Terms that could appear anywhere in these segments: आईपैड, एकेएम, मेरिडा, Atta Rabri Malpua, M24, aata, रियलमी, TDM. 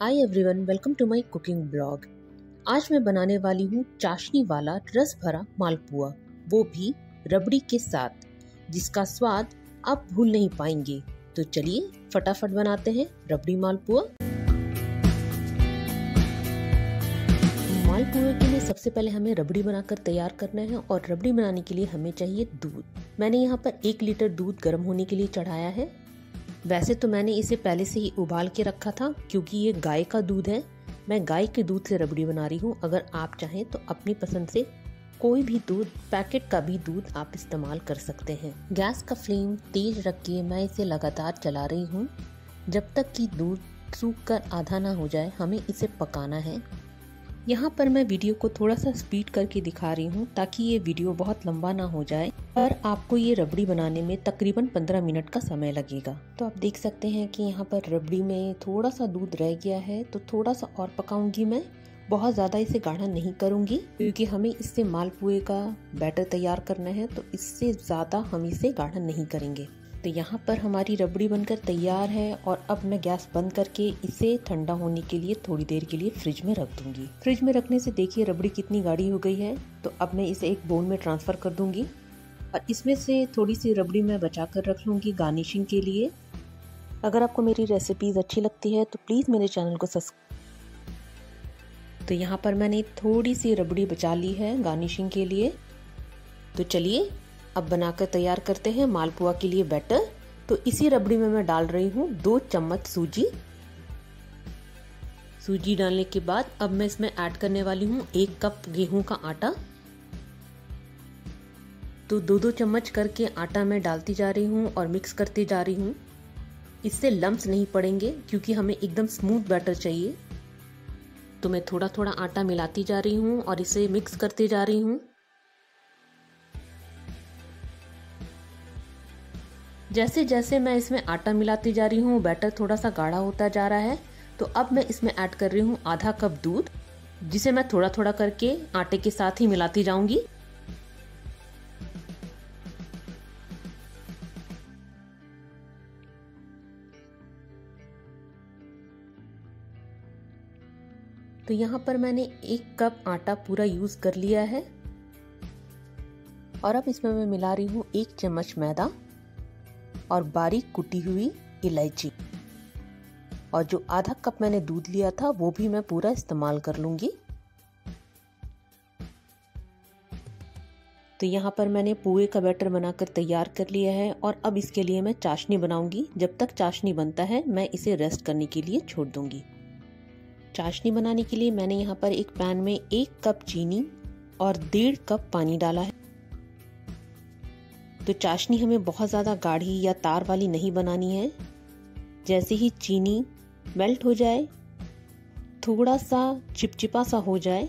Hi everyone, welcome to my cooking blog. आज मैं बनाने वाली हूँ चाशनी वाला रस भरा मालपुआ, वो भी रबड़ी के साथ, जिसका स्वाद आप भूल नहीं पाएंगे। तो चलिए फटाफट बनाते हैं रबड़ी मालपुआ। मालपुए के लिए सबसे पहले हमें रबड़ी बनाकर तैयार करना है और रबड़ी बनाने के लिए हमें चाहिए दूध। मैंने यहाँ पर 1 लीटर दूध गर्म होने के लिए चढ़ाया है। वैसे तो मैंने इसे पहले से ही उबाल के रखा था क्योंकि ये गाय का दूध है। मैं गाय के दूध से रबड़ी बना रही हूँ। अगर आप चाहें तो अपनी पसंद से कोई भी दूध, पैकेट का भी दूध आप इस्तेमाल कर सकते हैं। गैस का फ्लेम तेज रख के मैं इसे लगातार चला रही हूँ जब तक कि दूध सूख कर आधा ना हो जाए। हमें इसे पकाना है। यहाँ पर मैं वीडियो को थोड़ा सा स्पीड करके दिखा रही हूँ ताकि ये वीडियो बहुत लंबा ना हो जाए। पर आपको ये रबड़ी बनाने में तकरीबन 15 मिनट का समय लगेगा। तो आप देख सकते हैं कि यहाँ पर रबड़ी में थोड़ा सा दूध रह गया है, तो थोड़ा सा और पकाऊंगी मैं। बहुत ज़्यादा इसे गाढ़ा नहीं करूँगी क्योंकि हमें इससे मालपुए का बैटर तैयार करना है, तो इससे ज़्यादा हम इसे गाढ़ा नहीं करेंगे। तो यहाँ पर हमारी रबड़ी बनकर तैयार है और अब मैं गैस बंद करके इसे ठंडा होने के लिए थोड़ी देर के लिए फ्रिज में रख दूंगी। फ्रिज में रखने से देखिए रबड़ी कितनी गाढ़ी हो गई है। तो अब मैं इसे एक बाउल में ट्रांसफ़र कर दूंगी और इसमें से थोड़ी सी रबड़ी मैं बचा कर रख लूँगी गार्निशिंग के लिए। अगर आपको मेरी रेसिपीज़ अच्छी लगती है तो प्लीज़ मेरे चैनल को सब्सक्राइब। तो यहाँ पर मैंने थोड़ी सी रबड़ी बचा ली है गार्निशिंग के लिए। तो चलिए अब बनाकर तैयार करते हैं मालपुआ के लिए बैटर। तो इसी रबड़ी में मैं डाल रही हूँ 2 चम्मच सूजी। सूजी डालने के बाद अब मैं इसमें ऐड करने वाली हूँ 1 कप गेहूं का आटा। तो 2-2 चम्मच करके आटा मैं डालती जा रही हूँ और मिक्स करती जा रही हूँ। इससे लम्स नहीं पड़ेंगे क्योंकि हमें एकदम स्मूथ बैटर चाहिए। तो मैं थोड़ा थोड़ा आटा मिलाती जा रही हूँ और इसे मिक्स करती जा रही हूँ। जैसे जैसे मैं इसमें आटा मिलाती जा रही हूँ बैटर थोड़ा सा गाढ़ा होता जा रहा है। तो अब मैं इसमें ऐड कर रही हूँ आधा कप दूध, जिसे मैं थोड़ा थोड़ा करके आटे के साथ ही मिलाती जाऊंगी। तो यहाँ पर मैंने 1 कप आटा पूरा यूज कर लिया है और अब इसमें मैं मिला रही हूँ 1 चम्मच मैदा और बारीक कुटी हुई इलायची, और जो आधा कप मैंने दूध लिया था वो भी मैं पूरा इस्तेमाल कर लूँगी। तो यहाँ पर मैंने पुए का बैटर बनाकर तैयार कर लिया है और अब इसके लिए मैं चाशनी बनाऊँगी। जब तक चाशनी बनता है मैं इसे रेस्ट करने के लिए छोड़ दूँगी। चाशनी बनाने के लिए मैंने यहाँ पर एक पैन में 1 कप चीनी और 1.5 कप पानी डाला है। तो चाशनी हमें बहुत ज़्यादा गाढ़ी या तार वाली नहीं बनानी है। जैसे ही चीनी मेल्ट हो जाए, थोड़ा सा चिपचिपा सा हो जाए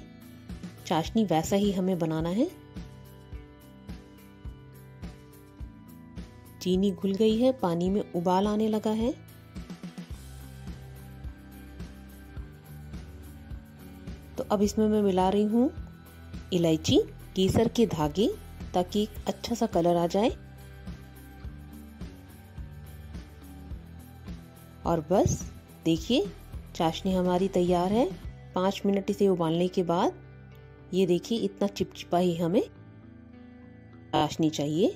चाशनी, वैसा ही हमें बनाना है। चीनी घुल गई है, पानी में उबाल आने लगा है। तो अब इसमें मैं मिला रही हूँ इलायची, केसर के धागे, ताकि अच्छा सा कलर आ जाए। और बस देखिए चाशनी हमारी तैयार है। 5 मिनट इसे उबालने के बाद ये देखिए इतना चिपचिपा ही हमें चाशनी चाहिए।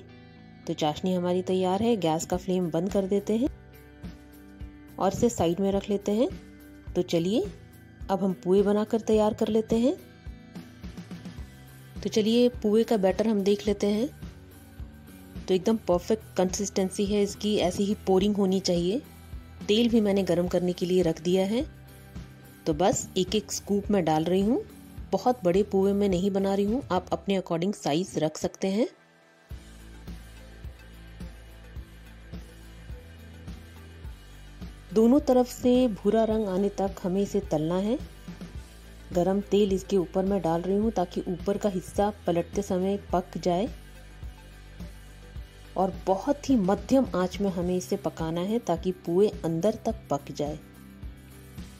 तो चाशनी हमारी तैयार है। गैस का फ्लेम बंद कर देते हैं और इसे साइड में रख लेते हैं। तो चलिए अब हम पुए बनाकर तैयार कर लेते हैं। तो चलिए पुए का बैटर हम देख लेते हैं। तो एकदम परफेक्ट कंसिस्टेंसी है इसकी, ऐसी ही पोरिंग होनी चाहिए। तेल भी मैंने गरम करने के लिए रख दिया है। तो बस 1-1 स्कूप मैं डाल रही हूँ। बहुत बड़े पुए में नहीं बना रही हूँ, आप अपने अकॉर्डिंग साइज़ रख सकते हैं। दोनों तरफ से भूरा रंग आने तक हमें इसे तलना है। गरम तेल इसके ऊपर मैं डाल रही हूँ ताकि ऊपर का हिस्सा पलटते समय पक जाए। और बहुत ही मध्यम आंच में हमें इसे पकाना है ताकि पूरे अंदर तक पक जाए।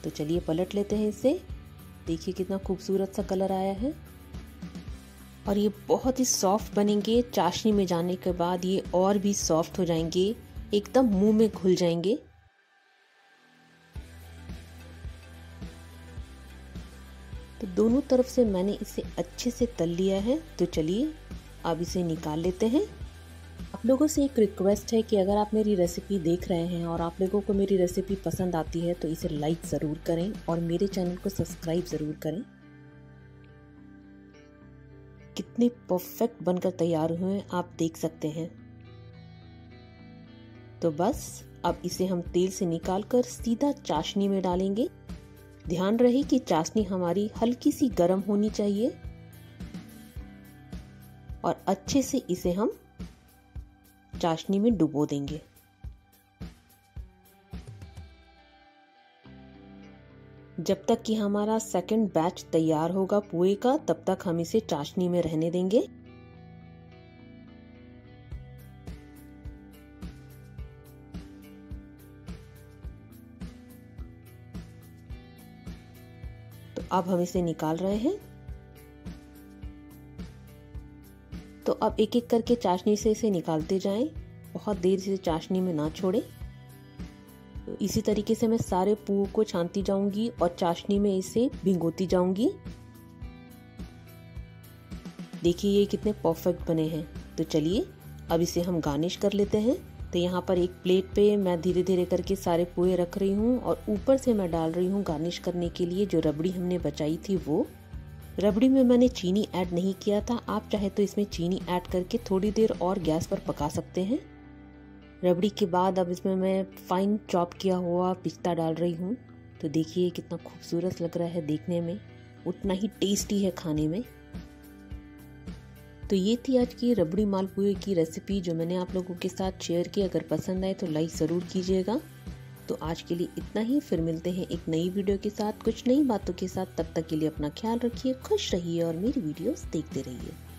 तो चलिए पलट लेते हैं इसे। देखिए कितना खूबसूरत सा कलर आया है और ये बहुत ही सॉफ्ट बनेंगे। चाशनी में जाने के बाद ये और भी सॉफ्ट हो जाएंगे, एकदम मुँह में घुल जाएंगे। तो दोनों तरफ से मैंने इसे अच्छे से तल लिया है। तो चलिए अब इसे निकाल लेते हैं। आप लोगों से एक रिक्वेस्ट है कि अगर आप मेरी रेसिपी देख रहे हैं और आप लोगों को मेरी रेसिपी पसंद आती है तो इसे लाइक ज़रूर करें और मेरे चैनल को सब्सक्राइब ज़रूर करें। कितने परफेक्ट बनकर तैयार हुए हैं आप देख सकते हैं। तो बस अब इसे हम तेल से निकालकर सीधा चाशनी में डालेंगे। ध्यान रहे कि चाशनी हमारी हल्की सी गर्म होनी चाहिए और अच्छे से इसे हम चाशनी में डुबो देंगे। जब तक कि हमारा सेकंड बैच तैयार होगा पोहे का, तब तक हम इसे चाशनी में रहने देंगे। तो अब हम इसे निकाल रहे हैं। तो अब एक एक करके चाशनी से इसे निकालते जाएं, बहुत देर से चाशनी में ना छोड़ें। तो इसी तरीके से मैं सारे पोहे को छानती जाऊंगी और चाशनी में इसे भिगोती जाऊंगी। देखिए ये कितने परफेक्ट बने हैं। तो चलिए अब इसे हम गार्निश कर लेते हैं। तो यहाँ पर एक प्लेट पे मैं धीरे धीरे करके सारे पोहे रख रही हूँ और ऊपर से मैं डाल रही हूँ गार्निश करने के लिए जो रबड़ी हमने बचाई थी। वो रबड़ी में मैंने चीनी ऐड नहीं किया था, आप चाहे तो इसमें चीनी ऐड करके थोड़ी देर और गैस पर पका सकते हैं। रबड़ी के बाद अब इसमें मैं फाइन चॉप किया हुआ पिस्ता डाल रही हूँ। तो देखिए कितना खूबसूरत लग रहा है देखने में, उतना ही टेस्टी है खाने में। तो ये थी आज की रबड़ी मालपुए की रेसिपी जो मैंने आप लोगों के साथ शेयर की। अगर पसंद आए तो लाइक ज़रूर कीजिएगा। तो आज के लिए इतना ही, फिर मिलते हैं एक नई वीडियो के साथ कुछ नई बातों के साथ। तब तक के लिए अपना ख्याल रखिए, खुश रहिए और मेरी वीडियोस देखते रहिए।